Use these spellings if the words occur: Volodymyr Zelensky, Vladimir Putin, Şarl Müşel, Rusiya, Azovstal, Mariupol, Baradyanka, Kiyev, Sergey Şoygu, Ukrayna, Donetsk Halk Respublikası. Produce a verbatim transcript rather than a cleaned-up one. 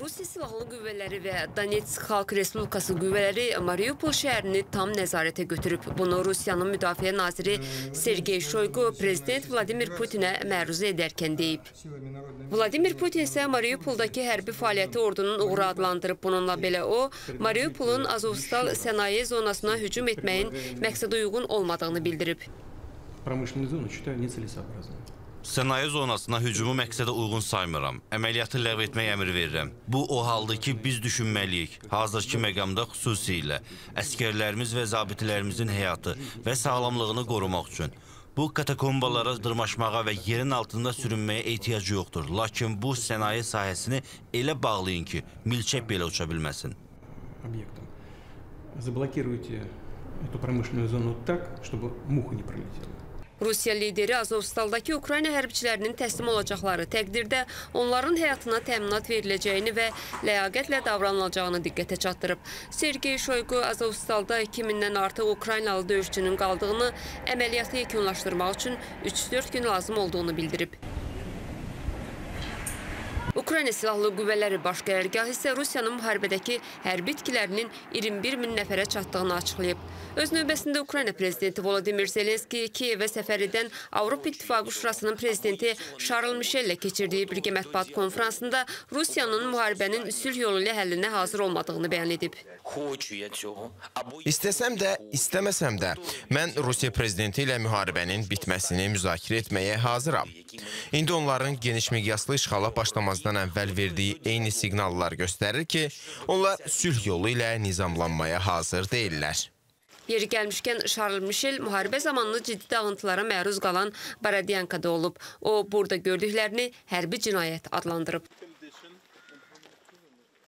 Rusya Silahlı Güvveleri ve Donetsk Halk Respublikası güvveleri Mariupol şehrini tam nezarete götürüp bunu Rusya'nın Müdafiə Naziri Sergey Şoygu Prezident Vladimir Putin'e məruz edərkən deyib. Vladimir Putin isə Mariupoldakı hərbi fəaliyyəti ordunun uğru adlandırıb. Bununla belə o, Mariupolun Azovstal sənaye zonasına hücum etməyin məqsədə uyğun olmadığını bildirib. Sənaye zonasına hücumu məqsədə uyğun saymıram. Əməliyyatı ləğv etməyə əmr verirəm. Bu, o halda ki, biz düşünməliyik. Hazırki məqamda xüsusilə əskərlərimiz və zabitlərimizin həyatı və sağlamlığını qorumaq üçün. Bu, katakombalara dırmaşmağa və yerin altında sürünməyə ehtiyacı yoxdur. Lakin bu, sənaye sahəsini elə bağlayın ki, milçək belə uça bilməsin. Rusiya lideri Azovstaldakı Ukrayna hərbçilərinin təslim olacaqları təqdirdə onların həyatına təminat veriləcəyini və ləyaqətlə davranılacağını diqqətə çatdırıb. Sergey Şoygu Azovstalda iki mindən artıq Ukraynalı döyüşçünün qaldığını, əməliyyatı yekunlaşdırmaq üçün üç dörd gün lazım olduğunu bildirib. Ukrayna Silahlı Qüvvələri Baş Qərargahı isə Rusiyanın müharibədəki hərbi itkilərinin iyirmi bir min nəfərə çatdığını açıqlayıb. Öz növbəsində Ukrayna Prezidenti Volodymyr Zelensky Kiyevə səfər edən Avropa İttifaqı Şurasının Prezidenti Şarl Müşel ilə keçirdiyi birgə mətbuat konferansında Rusiyanın müharibənin sülh yolu ilə həllinə hazır olmadığını bəyan edib. İstəsəm də, istəməsəm də, mən Rusiya Prezidenti ilə müharibənin bitməsini müzakirə etməyə hazıram. İndi onların geniş miqyaslı işğala başlamazdan əvvəl verdiyi eyni siqnallar göstərir ki, onlar sülh yolu ilə nizamlanmaya hazır deyirlər. Yeri gəlmişkən, Şarl Müşel müharibə zamanlı ciddi dağıntılara məruz qalan Baradyankada olub. O, burada gördüklərini hərbi cinayət adlandırıb.